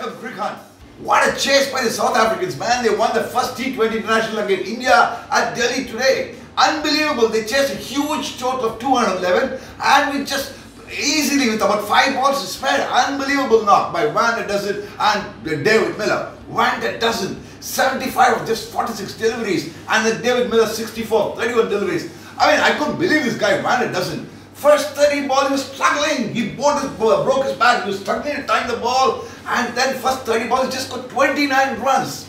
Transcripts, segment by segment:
welcome Krikhan. What a chase by the South Africans, man. They won the first T20 International against India at Delhi today. Unbelievable. They chased a huge total of 211 and we just easily with about 5 balls to spare. Unbelievable knock by Van der Dussen and David Miller. Van der Dussen, 75 of just 46 deliveries, and then David Miller 64, 31 deliveries. I mean, I couldn't believe this guy Van der Dussen. First 30 ball he was struggling, he broke his back, he was struggling to time the ball, and then first 30 balls he just got 29 runs.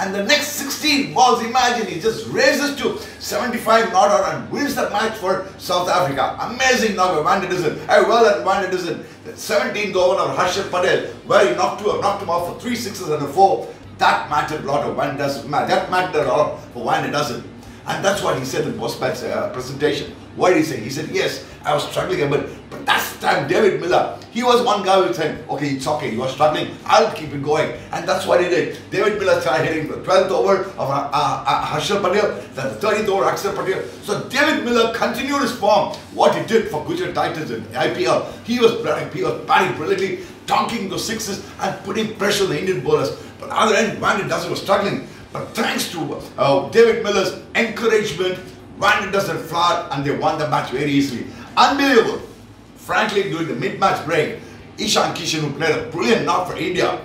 And the next 16 balls, imagine, he just raises to 75 not out and wins the match for South Africa. Amazing knock by Van der Dussen. I well done Van der Dussen. The 17th over of Harshal Patel, where he knocked him off for 3 sixes and a 4. That mattered a lot of Van der Dussen. That mattered a lot for Van der Dussen. And that's what he said in post-match presentation. What did he say? He said, yes, I was struggling a bit, but that's the time David Miller, he was one guy who said, okay, it's okay, you are struggling, I'll keep it going. And that's what he did. David Miller tried hitting the 12th over of Harshal Patel, then the 30th over Axar Patel. So David Miller continued his form, what he did for Gujarat Titans in IPL. He was batting brilliantly, donking those 6s and putting pressure on the Indian bowlers. But other end, Van der Dussen was struggling. But thanks to David Miller's encouragement, Van der Dussen flowered and they won the match very easily. Unbelievable. Frankly, during the mid-match break, Ishan Kishan, who played a brilliant knock for India,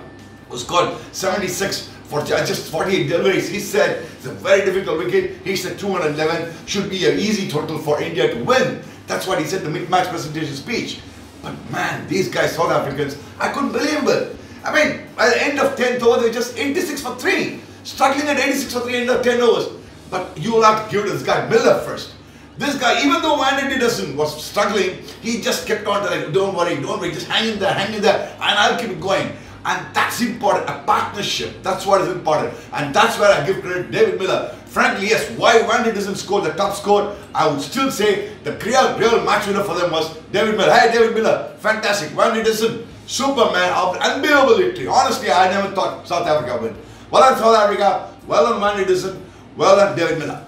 who scored 76 for just 48 deliveries, he said it's a very difficult wicket. He said 211 should be an easy total for India to win. That's what he said in the mid-match presentation speech. But man, these guys, South Africans, I couldn't believe it. I mean, by the end of 10th over, they were just 86 for 3. Struggling at 86 for 3 end of 10 overs. But you will have to give to this guy Miller first. This guy, even though Van der Dussen was struggling, he just kept on like, don't worry, just hang in there, and I'll keep it going. And that's important, a partnership. That's what is important. And that's where I give credit to David Miller. Frankly, yes, why Van der Dussen scored the top score, I would still say the real match winner for them was David Miller. Hey, David Miller, fantastic. Van der Dussen, superman, unbelievable victory. Honestly, I never thought South Africa would. Well done South Africa, well done Van der Dussen, well done David Miller.